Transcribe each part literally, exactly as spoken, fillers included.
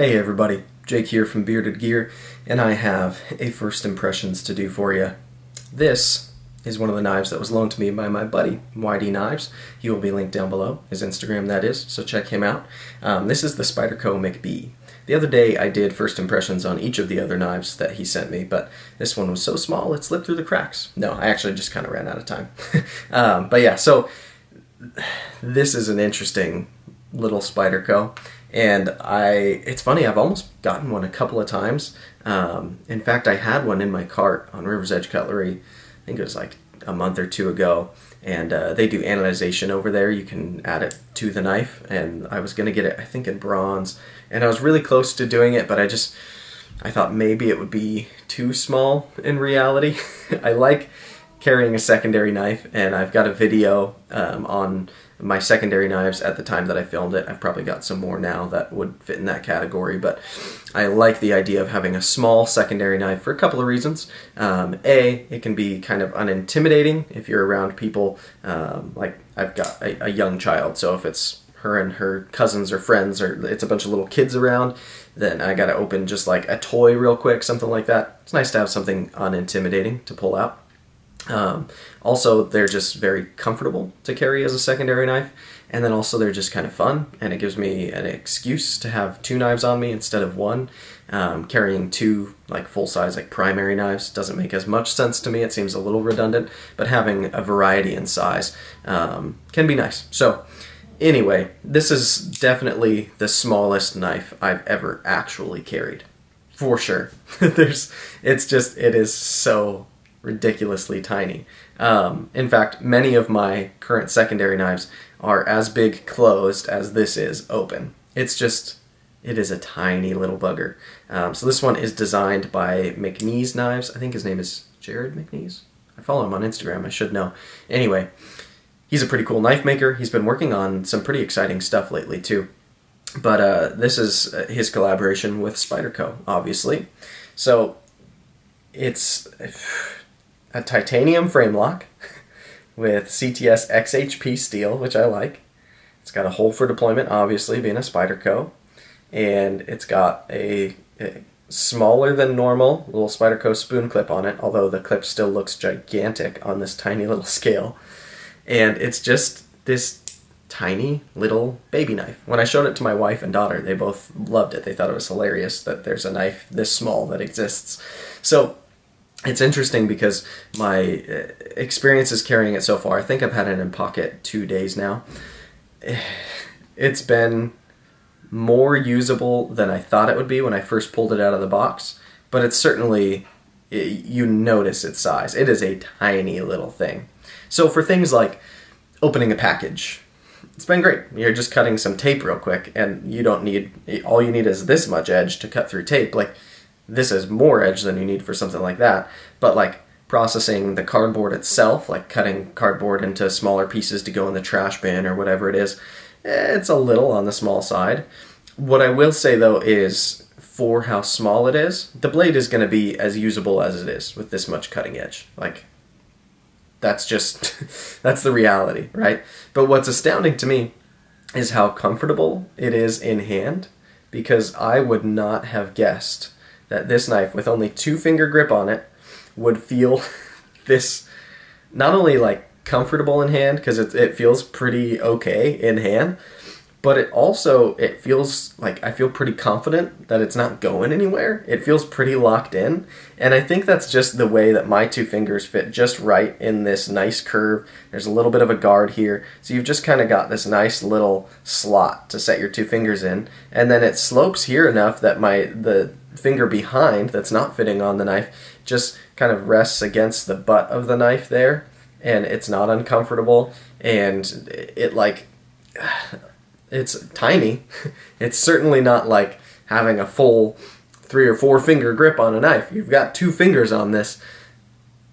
Hey everybody, Jake here from Bearded Gear, and I have a first impressions to do for you. This is one of the knives that was loaned to me by my buddy, Y D Knives. He will be linked down below, his Instagram that is, so check him out. Um, this is the Spyderco McBee. The other day I did first impressions on each of the other knives that he sent me, but this one was so small it slipped through the cracks. No, I actually just kind of ran out of time. um, but yeah, so this is an interesting little Spyderco. And I, it's funny, I've almost gotten one a couple of times. Um, in fact, I had one in my cart on River's Edge Cutlery, I think it was like a month or two ago, and uh, they do anodization over there. You can add it to the knife, and I was going to get it, I think, in bronze, and I was really close to doing it, but I just, I thought maybe it would be too small in reality. I like carrying a secondary knife, and I've got a video um, on my secondary knives at the time that I filmed it. I've probably got some more now that would fit in that category, but I like the idea of having a small secondary knife for a couple of reasons. Um, a, it can be kind of unintimidating if you're around people, um, like I've got a, a young child, so if it's her and her cousins or friends, or it's a bunch of little kids around, then I gotta open just like a toy real quick, something like that. It's nice to have something unintimidating to pull out. Um, also, they're just very comfortable to carry as a secondary knife, and then also they're just kind of fun, and it gives me an excuse to have two knives on me instead of one. Um, carrying two like full-size like primary knives doesn't make as much sense to me. It seems a little redundant, but having a variety in size um, can be nice. So anyway, this is definitely the smallest knife I've ever actually carried, for sure. There's, it's just, it is so ridiculously tiny. Um, in fact, many of my current secondary knives are as big closed as this is open. It's just, it is a tiny little bugger. Um, so this one is designed by McNees Knives. I think his name is Jared McNees. I follow him on Instagram, I should know. Anyway, he's a pretty cool knife maker. He's been working on some pretty exciting stuff lately too. But uh, this is his collaboration with Spyderco, obviously. So it's a titanium frame lock with C T S X H P steel, which I like. It's got a hole for deployment, obviously, being a Spyderco. And it's got a, a smaller than normal little Spyderco spoon clip on it, although the clip still looks gigantic on this tiny little scale. And it's just this tiny little baby knife. When I showed it to my wife and daughter, they both loved it. They thought it was hilarious that there's a knife this small that exists. So it's interesting because my experiences carrying it so far, I think I've had it in pocket two days now, it's been more usable than I thought it would be when I first pulled it out of the box, but it's certainly, you notice its size. It is a tiny little thing. So for things like opening a package, it's been great. You're just cutting some tape real quick, and you don't need, all you need is this much edge to cut through tape. Like, this is more edge than you need for something like that, but like processing the cardboard itself, like cutting cardboard into smaller pieces to go in the trash bin or whatever it is, it's a little on the small side. What I will say though is, for how small it is, the blade is going to be as usable as it is with this much cutting edge. Like, that's just, that's the reality, right? But what's astounding to me is how comfortable it is in hand, because I would not have guessed that this knife with only two finger grip on it would feel this, not only like comfortable in hand, because it, it feels pretty okay in hand, but it also, it feels like, I feel pretty confident that it's not going anywhere. It feels pretty locked in. And I think that's just the way that my two fingers fit just right in this nice curve. There's a little bit of a guard here. So you've just kind of got this nice little slot to set your two fingers in. And then it slopes here enough that my, the finger behind that's not fitting on the knife just kind of rests against the butt of the knife there. And it's not uncomfortable. And it like, it's tiny. It's certainly not like having a full three or four finger grip on a knife. You've got two fingers on this,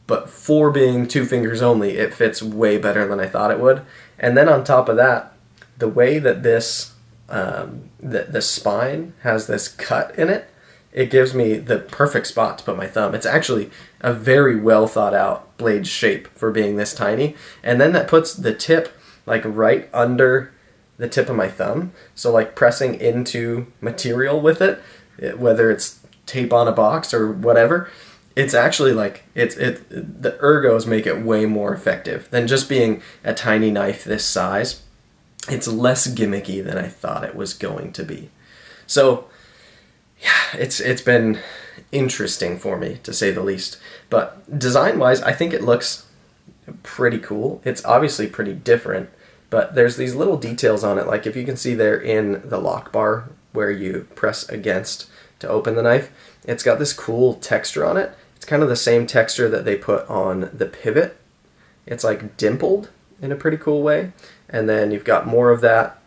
but for being two fingers only, it fits way better than I thought it would. And then on top of that, the way that this, um, the, the spine has this cut in it, it gives me the perfect spot to put my thumb. It's actually a very well thought out blade shape for being this tiny. And then that puts the tip like right under the tip of my thumb. So like pressing into material with it, it whether it's tape on a box or whatever, it's actually like, it's it the ergos make it way more effective than just being a tiny knife this size. It's less gimmicky than I thought it was going to be. So yeah, it's it's been interesting for me, to say the least. But design-wise, I think it looks pretty cool. It's obviously pretty different, but there's these little details on it. Like if you can see there in the lock bar where you press against to open the knife, it's got this cool texture on it. It's kind of the same texture that they put on the pivot. It's like dimpled in a pretty cool way. And then you've got more of that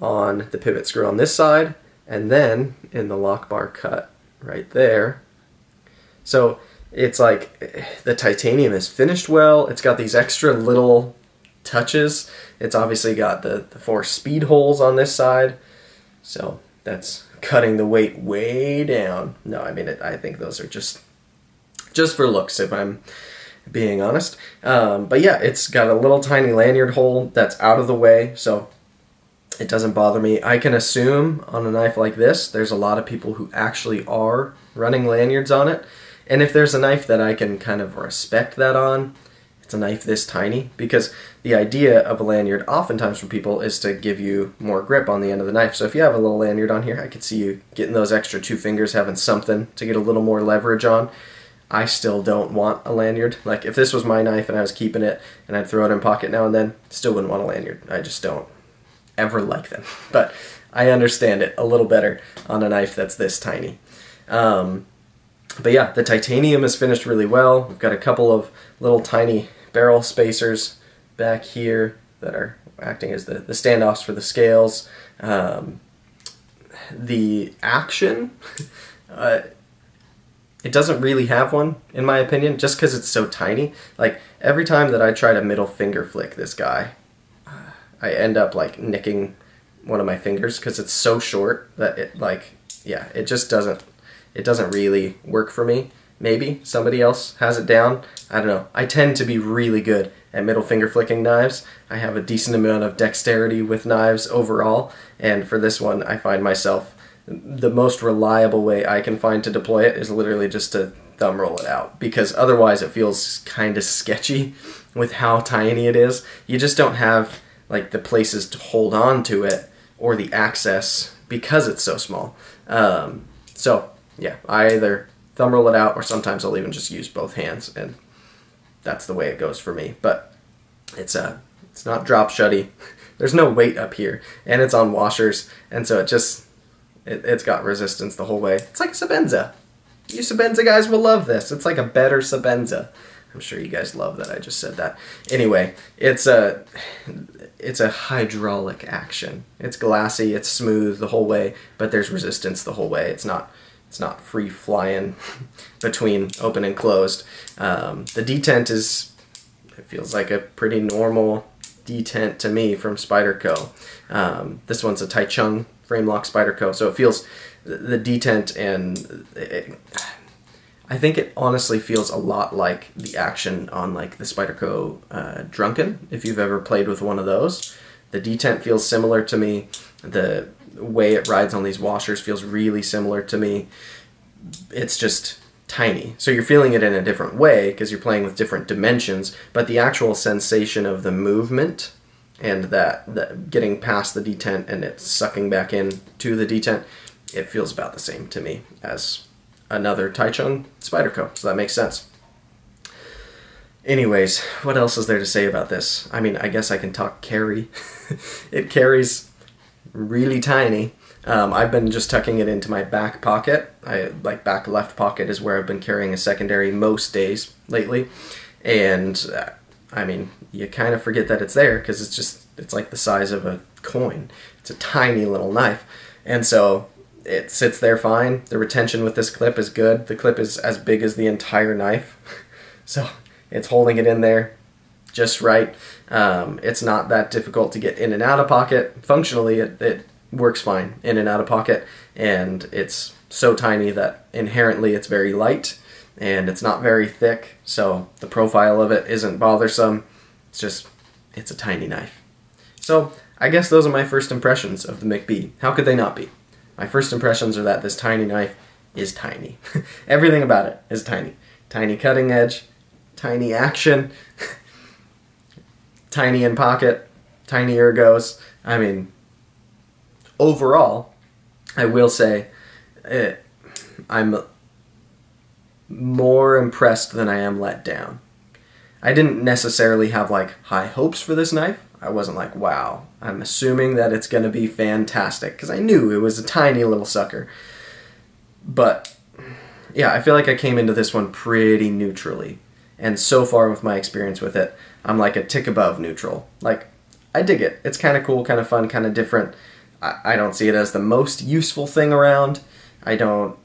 on the pivot screw on this side, and then in the lock bar cut right there. So it's like the titanium is finished well. It's got these extra little touches. It's obviously got the, the four speed holes on this side. So that's cutting the weight way down. No, I mean, it, I think those are just just for looks, if I'm being honest. Um, but yeah, it's got a little tiny lanyard hole that's out of the way, so it doesn't bother me. I can assume on a knife like this, there's a lot of people who actually are running lanyards on it. And if there's a knife that I can kind of respect that on, it's a knife this tiny, because the idea of a lanyard oftentimes for people is to give you more grip on the end of the knife. So if you have a little lanyard on here, I could see you getting those extra two fingers, having something to get a little more leverage on. I still don't want a lanyard. Like if this was my knife and I was keeping it and I'd throw it in pocket now and then, still wouldn't want a lanyard. I just don't ever like them. But I understand it a little better on a knife that's this tiny. Um, but yeah, the titanium is finished really well. We've got a couple of little tiny barrel spacers back here that are acting as the, the standoffs for the scales. Um, the action, uh, it doesn't really have one, in my opinion, just because it's so tiny. Like, every time that I try to middle finger flick this guy, uh, I end up, like, nicking one of my fingers because it's so short that it, like, yeah, it just doesn't, it doesn't really work for me. Maybe somebody else has it down. I don't know. I tend to be really good at middle finger flicking knives. I have a decent amount of dexterity with knives overall, and for this one, I find myself the most reliable way I can find to deploy it is literally just to thumb roll it out, because otherwise it feels kind of sketchy with how tiny it is. You just don't have like the places to hold on to it or the access because it's so small. Um, so yeah, I either thumb roll it out, or sometimes I'll even just use both hands, and that's the way it goes for me. But it's a, it's not drop shutty. There's no weight up here, and it's on washers, and so it just, it, it's got resistance the whole way. It's like Sebenza. You Sebenza guys will love this. It's like a better Sebenza. I'm sure you guys love that I just said that. Anyway, it's a, it's a hydraulic action. It's glassy, it's smooth the whole way, but there's resistance the whole way. It's not, it's not free flying between open and closed. Um, the detent is, it feels like a pretty normal detent to me from Spyderco. Um, this one's a Taichung frame lock Spyderco, so it feels the detent, and it, I think it honestly feels a lot like the action on like the Spyderco uh, Drunken, if you've ever played with one of those. The detent feels similar to me. The way it rides on these washers feels really similar to me. It's just tiny. So you're feeling it in a different way because you're playing with different dimensions, but the actual sensation of the movement and that, that getting past the detent and it sucking back in to the detent, it feels about the same to me as another Taichung Spyderco. So that makes sense. Anyways, what else is there to say about this? I mean, I guess I can talk carry. It carries really tiny. Um, I've been just tucking it into my back pocket. I like back left pocket is where I've been carrying a secondary most days lately. And uh, I mean, you kind of forget that it's there because it's just, it's like the size of a coin. It's a tiny little knife. And so it sits there fine. The retention with this clip is good. The clip is as big as the entire knife. So it's holding it in there just right. Um, it's not that difficult to get in and out of pocket. Functionally, it, it works fine in and out of pocket, and it's so tiny that inherently it's very light, and it's not very thick, so the profile of it isn't bothersome. It's just, it's a tiny knife. So I guess those are my first impressions of the McBee. How could they not be? My first impressions are that this tiny knife is tiny. Everything about it is tiny. Tiny cutting edge, tiny action, tiny in pocket, tiny ergos. I mean, overall, I will say it, I'm more impressed than I am let down. I didn't necessarily have like high hopes for this knife. I wasn't like, wow, I'm assuming that it's going to be fantastic, because I knew it was a tiny little sucker. But yeah, I feel like I came into this one pretty neutrally, and so far with my experience with it, I'm like a tick above neutral. Like, I dig it. It's kind of cool, kind of fun, kind of different. I, I don't see it as the most useful thing around. I don't,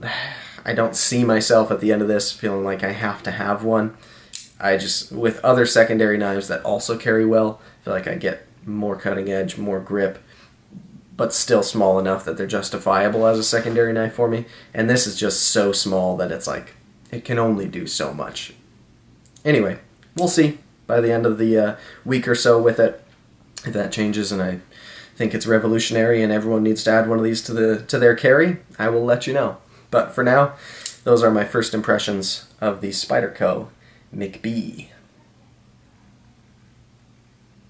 I don't see myself at the end of this feeling like I have to have one. I just, with other secondary knives that also carry well, I feel like I get more cutting edge, more grip, but still small enough that they're justifiable as a secondary knife for me. And this is just so small that it's like, it can only do so much. Anyway, we'll see by the end of the uh, week or so with it, if that changes and I think it's revolutionary and everyone needs to add one of these to the to their carry, I will let you know. But for now, those are my first impressions of the Spyderco McBee.